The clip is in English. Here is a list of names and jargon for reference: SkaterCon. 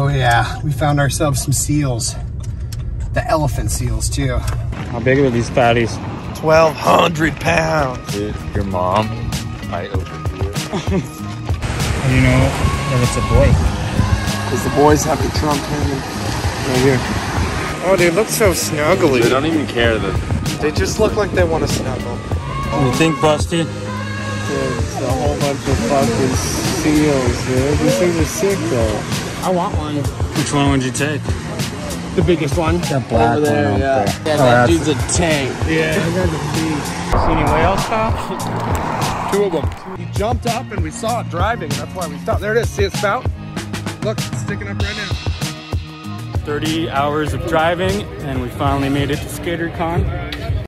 Oh yeah, we found ourselves some seals. The elephant seals too. How big are these fatties? 1,200 pounds. Dude, your mom might overdo it. How do you know that it's a boy? Because the boys have the trunk hanging right here. Oh, they look so snuggly. They don't even care that. They just look like they want to snuggle. You think, Busty? There's a whole bunch of fucking seals, dude. These things are sick, though. I want one. Which one would you take? The biggest one. That black over there, one. Yeah. There. Yeah, that dude's a tank. Yeah. I got the beast. See any whale stops? Two of them. He jumped up and we saw it driving, and that's why we stopped. There it is. See it spout? Look, it's sticking up right now. 30 hours of driving, and we finally made it to SkaterCon.